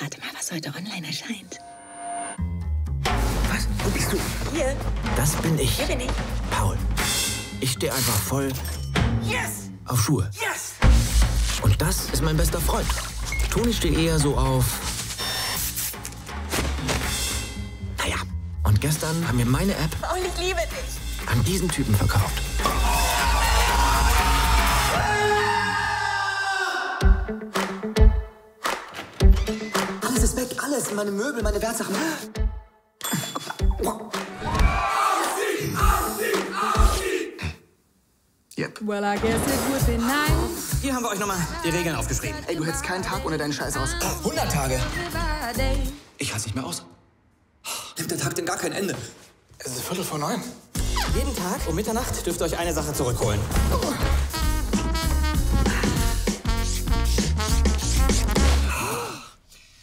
Rate mal, was heute online erscheint. Was? Wo bist du? Hier. Das bin ich. Hier bin ich. Paul. Ich stehe einfach voll auf Schuhe. Yes! Und das ist mein bester Freund. Toni steht eher so auf... Naja. Und gestern haben wir meine App... Paul, ich liebe dich. ...an diesen Typen verkauft. Alles ist weg, alles. Meine Möbel, meine Wertsachen. Yep. Well, I guess it would be nice. Hier haben wir euch nochmal die Regeln aufgeschrieben. Ey, du hältst keinen Tag ohne deinen Scheiß aus. 100 Tage. Ich halte nicht mehr aus. Nimmt der Tag denn gar kein Ende? Es ist 20:45. Jeden Tag um Mitternacht dürft ihr euch eine Sache zurückholen. Oh.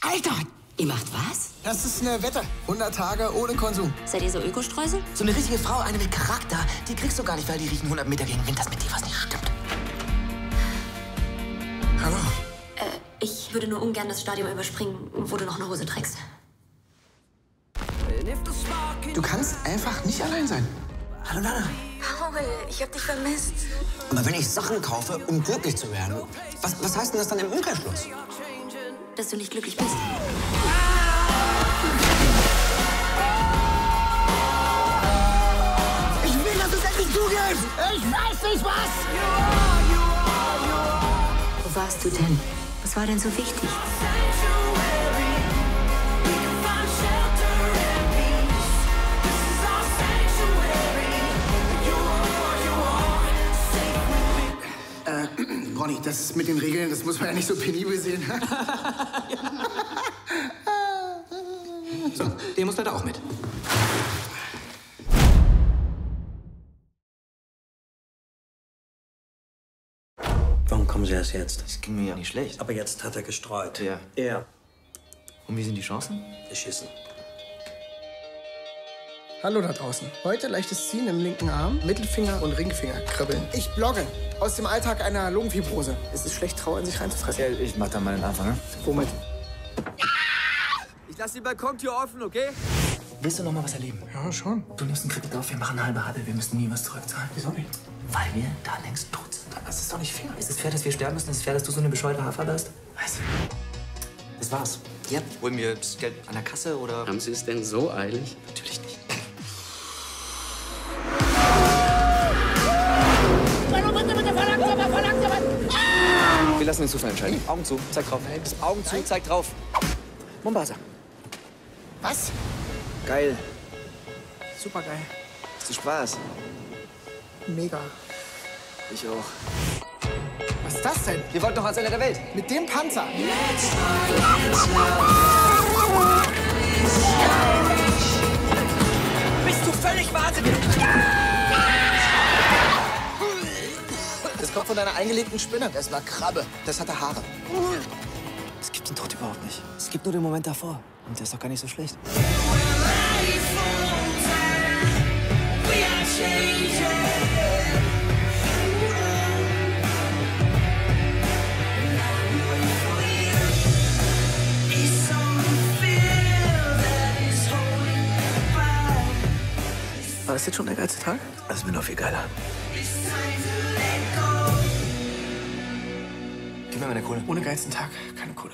Alter, ihr macht was? Das ist eine Wette. 100 Tage ohne Konsum. Seid ihr so Ökostreusel? So eine richtige Frau, eine mit Charakter, die kriegst du gar nicht, weil die riechen 100 Meter gegen Wind, dass mit dir was nicht stimmt. Hallo? Ich würde nur ungern das Stadium überspringen, wo du noch eine Hose trägst. Du kannst einfach nicht allein sein. Hallo, Nana. Paul, ich hab dich vermisst. Aber wenn ich Sachen kaufe, um glücklich zu werden, was heißt denn das dann im Umkehrschluss? Dass du nicht glücklich bist. Ich will, dass du es endlich zugibst! Ich weiß nicht was! Wo warst du denn? Was war denn so wichtig? Ronny, das mit den Regeln, das muss man ja nicht so penibel sehen. So, der muss leider auch mit. Warum kommen Sie erst jetzt? Das ging mir ja nicht schlecht. Aber jetzt hat er gestreut. Ja. Er. Und wie sind die Chancen? Beschissen. Hallo da draußen. Heute leichtes Ziehen im linken Arm, Mittelfinger und Ringfinger kribbeln. Ich blogge aus dem Alltag einer Lungenfibrose. Es ist schlecht, Trauer in sich reinzufressen. Ja, ich mach dann mal den Anfang, ne? Womit? Ich lass die Balkontür offen, okay? Willst du noch mal was erleben? Ja, schon. Du nimmst einen Kredit auf, wir machen eine halbe Halle, wir müssen nie was zurückzahlen. Wieso nicht? Weil wir da längst tot sind. Das ist doch nicht fair. Ist es fair, dass wir sterben müssen? Ist es fair, dass du so eine bescheuerte Hafer bist? Weißt du? Das war's. Ja. Holen wir das Geld an der Kasse oder... Haben Sie es denn so eilig? Natürlich nicht. Wir lassen den Zufall entscheiden. Augen zu, zeig drauf. Augen zu, zeig drauf. Mombasa. Was? Geil. Super geil. Hast du Spaß? Mega. Ich auch. Was ist das denn? Ihr wollt doch als Ende der Welt. Mit dem Panzer. Bist du völlig wahnsinnig? Das kommt von deiner eingelegten Spinne. Das war Krabbe. Das hatte Haare. Es gibt den Tod überhaupt nicht. Es gibt nur den Moment davor. Und der ist doch gar nicht so schlecht. War das jetzt schon der geilste Tag? Das ist mir noch viel geiler. Gib mir meine Kohle. Ohne geilsten Tag keine Kohle.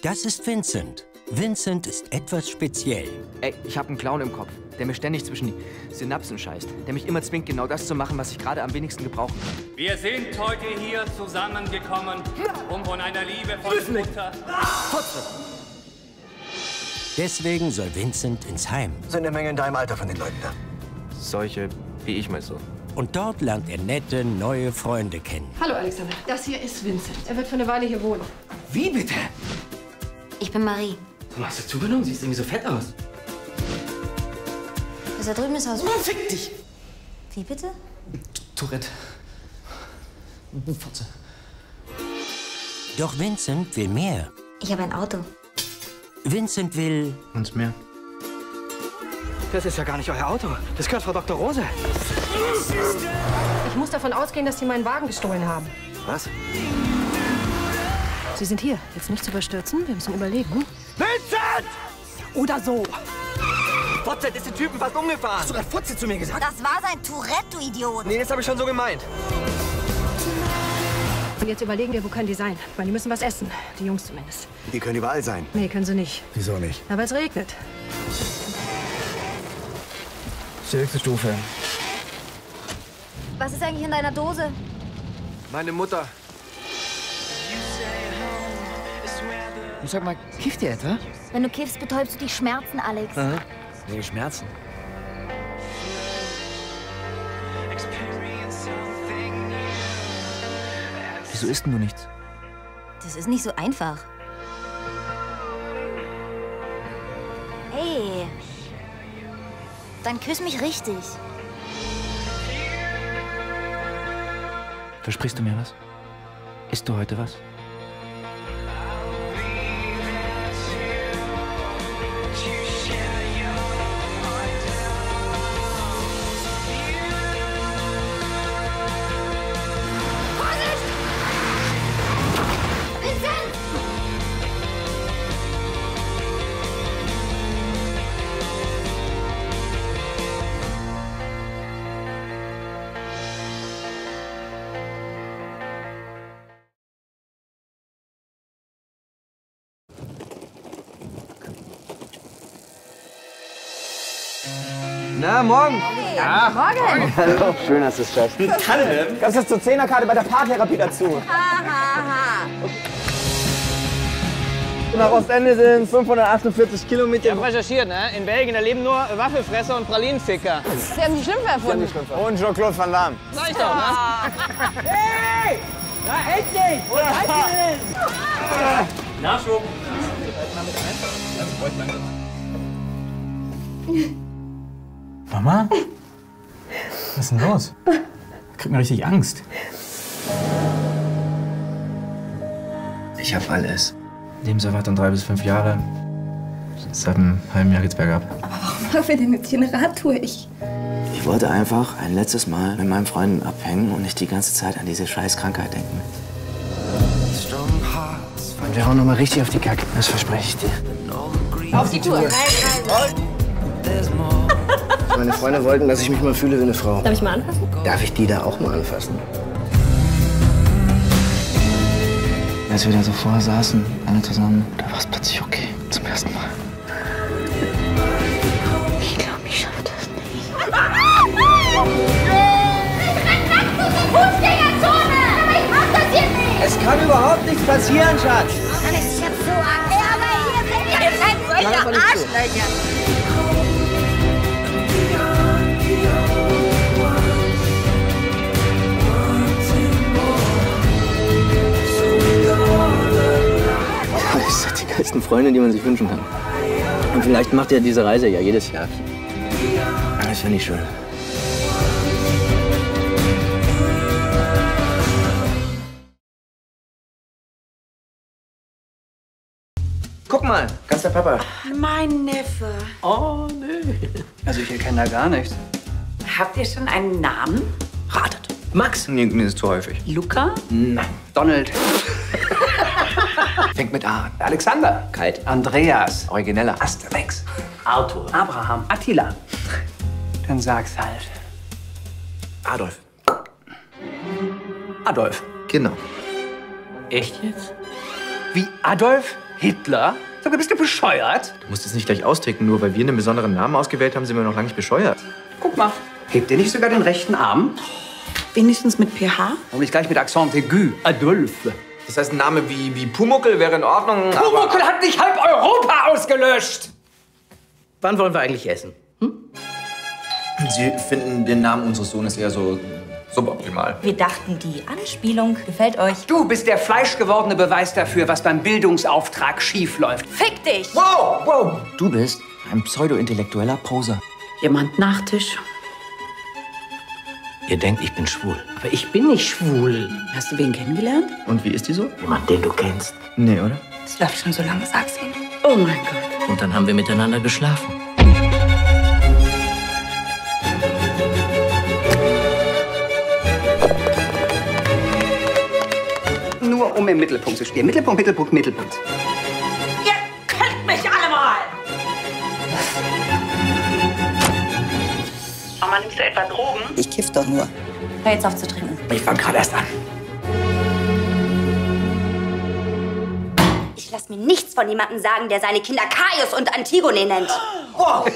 Das ist Vincent. Vincent ist etwas speziell. Ey, ich hab einen Clown im Kopf, der mir ständig zwischen die Synapsen scheißt. Der mich immer zwingt, genau das zu machen, was ich gerade am wenigsten gebrauchen kann. Wir sind heute hier zusammengekommen, um von einer liebevollen Mutter... Deswegen soll Vincent ins Heim. Sind eine Menge in deinem Alter von den Leuten da. Solche wie ich mein Sohn. Und dort lernt er nette, neue Freunde kennen. Hallo, Alexander. Das hier ist Vincent. Er wird für eine Weile hier wohnen. Wie bitte? Ich bin Marie. Warum hast du zugenommen? Siehst irgendwie so fett aus. Das da drüben ist Haus. Oh, fick dich! Wie bitte? Tourette. Fotze. Doch Vincent will mehr. Ich habe ein Auto. Vincent will... Und mehr. Das ist ja gar nicht euer Auto. Das gehört Frau Dr. Rose. Ich muss davon ausgehen, dass Sie meinen Wagen gestohlen haben. Was? Sie sind hier. Jetzt nichts überstürzen. Wir müssen überlegen. Vincent! Oder so. Fotze ist den Typen fast umgefahren. Hast du gerade Fotze zu mir gesagt? Das war sein Tourette, du Idiot. Nee, das habe ich schon so gemeint. Und jetzt überlegen wir, wo können die sein? Ich meine, die müssen was essen. Die Jungs zumindest. Die können überall sein. Nee, können sie nicht. Wieso nicht? Na, weil es regnet. Das ist die höchste Stufe. Was ist eigentlich in deiner Dose? Meine Mutter. Und sag mal, kifft ihr etwa? Wenn du kiffst, betäubst du die Schmerzen, Alex. Aha. Nee, Schmerzen. Wieso isst denn du nichts? Das ist nicht so einfach. Hey. Dann küss mich richtig. Versprichst du mir was? Isst du heute was? Na, morgen! Hey. Ja, morgen! Hallo, schön, dass du es schaffst. Hallo! Gab's jetzt zur 10er-Karte bei der Paartherapie dazu. Hahaha! Nach Ostende sind 548 Kilometer. Ich hab recherchiert, ne? In Belgien, da leben nur Waffelfresser und Pralinenficker. Sie haben die Schlümpfe erfunden. Und Jean-Claude Van Damme. Sag ich doch, ne? Hey! Na, echt nicht! Wo seid ihr denn? Nachschub! Mama? Was ist denn los? Ich krieg mir richtig Angst. Ich hab alles. Lebenserwartung 3 bis 5 Jahre. Seit einem halben Jahr geht's bergab. Aber warum machen wir denn jetzt hier eine Radtour? Ich wollte einfach ein letztes Mal mit meinen Freunden abhängen und nicht die ganze Zeit an diese scheiß Krankheit denken. Und wir hauen nochmal richtig auf die Kacke. Das verspreche ich dir. Auf die Tour! Meine Freunde wollten, dass ich mich mal fühle wie eine Frau. Darf ich mal anfassen? Darf ich die da auch mal anfassen? Als wir da so vorher saßen, alle zusammen, da war es plötzlich okay. Zum ersten Mal. Ich glaube, ich schaffe das nicht. Aber ich mach das jetzt nicht! Es kann überhaupt nichts passieren, Schatz! Alex, ich hab so Angst. Ja, aber hier seid ihr Arschlöcher. Das sind die geilsten Freunde, die man sich wünschen kann. Und vielleicht macht ihr diese Reise ja jedes Jahr. Das ist ja nicht schön. Guck mal, ganz der Papa. Ach, mein Neffe. Oh, nee. Also ich erkenne da gar nichts. Habt ihr schon einen Namen? Ratet. Max? Nee, mir ist zu häufig. Luca? Nein. Donald. Fängt mit A an. Alexander. Kalt. Andreas. Origineller. Asterix. Arthur. Abraham. Attila. Dann sag's halt. Adolf. Adolf. Genau. Echt jetzt? Wie Adolf Hitler? Sag mal, bist du bescheuert? Du musst es nicht gleich austicken. Nur weil wir einen besonderen Namen ausgewählt haben, sind wir noch lange nicht bescheuert. Guck mal. Hebt ihr nicht sogar den rechten Arm? Wenigstens mit pH? Und nicht gleich mit Accent aigu. Adolf. Das heißt, ein Name wie Pumuckl wäre in Ordnung. Pumuckl hat nicht halb Europa ausgelöscht! Wann wollen wir eigentlich essen? Hm? Sie finden den Namen unseres Sohnes eher so suboptimal. Wir dachten, die Anspielung gefällt euch. Du bist der fleischgewordene Beweis dafür, was beim Bildungsauftrag schiefläuft. Fick dich! Wow! Wow! Du bist ein pseudo-intellektueller Poser. Jemand Nachtisch? Ihr denkt, ich bin schwul. Aber ich bin nicht schwul. Hast du wen kennengelernt? Und wie ist die so? Jemand, den du kennst. Nee, oder? Das läuft schon so lange, sag's ihm. Oh mein Gott. Und dann haben wir miteinander geschlafen. um im Mittelpunkt zu stehen. Mittelpunkt, Mittelpunkt, Mittelpunkt. Ihr könnt mich alle mal! Mama, nimmst du etwa Drogen? Ich kiff doch nur. Hör jetzt auf zu trinken. Ich fang gerade erst an. Ich lass mir nichts von jemandem sagen, der seine Kinder Caius und Antigone nennt. Oh.